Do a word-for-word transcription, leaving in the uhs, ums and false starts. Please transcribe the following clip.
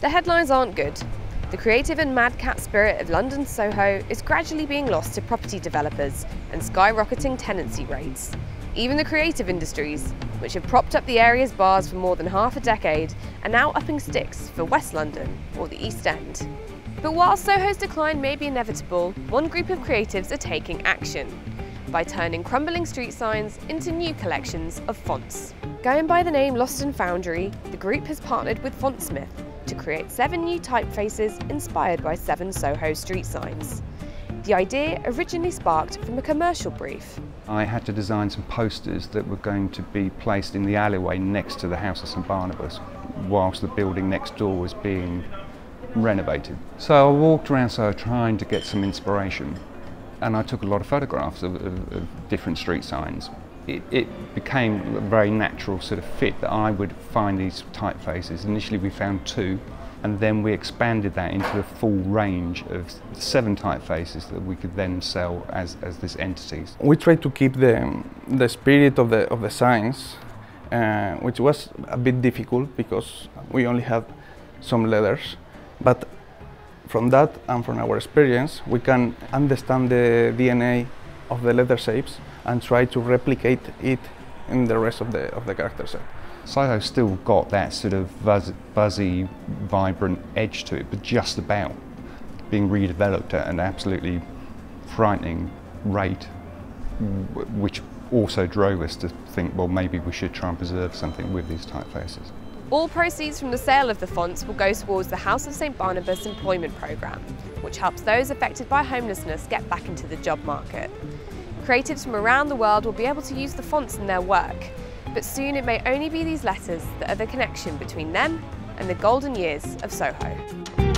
The headlines aren't good. The creative and madcap spirit of London's Soho is gradually being lost to property developers and skyrocketing tenancy rates. Even the creative industries, which have propped up the area's bars for more than half a decade, are now upping sticks for West London or the East End. But while Soho's decline may be inevitable, one group of creatives are taking action by turning crumbling street signs into new collections of fonts. Going by the name Lost and Foundry, the group has partnered with Fontsmith to create seven new typefaces inspired by seven Soho street signs. The idea originally sparked from a commercial brief. I had to design some posters that were going to be placed in the alleyway next to the House of St Barnabas whilst the building next door was being renovated. So I walked around Soho trying to get some inspiration, and I took a lot of photographs of, of, of different street signs. It, it became a very natural sort of fit that I would find these typefaces. Initially we found two, and then we expanded that into the full range of seven typefaces that we could then sell as, as this entities. We tried to keep the, the spirit of the, of the signs, uh, which was a bit difficult because we only had some letters, but from that and from our experience we can understand the D N A of the letter shapes and try to replicate it in the rest of the, of the character set. Soho's still got that sort of buzz, buzzy, vibrant edge to it, but just about being redeveloped at an absolutely frightening rate, which also drove us to think, well, maybe we should try and preserve something with these typefaces. All proceeds from the sale of the fonts will go towards the House of St Barnabas employment programme, which helps those affected by homelessness get back into the job market. Creatives from around the world will be able to use the fonts in their work, but soon it may only be these letters that are the connection between them and the golden years of Soho.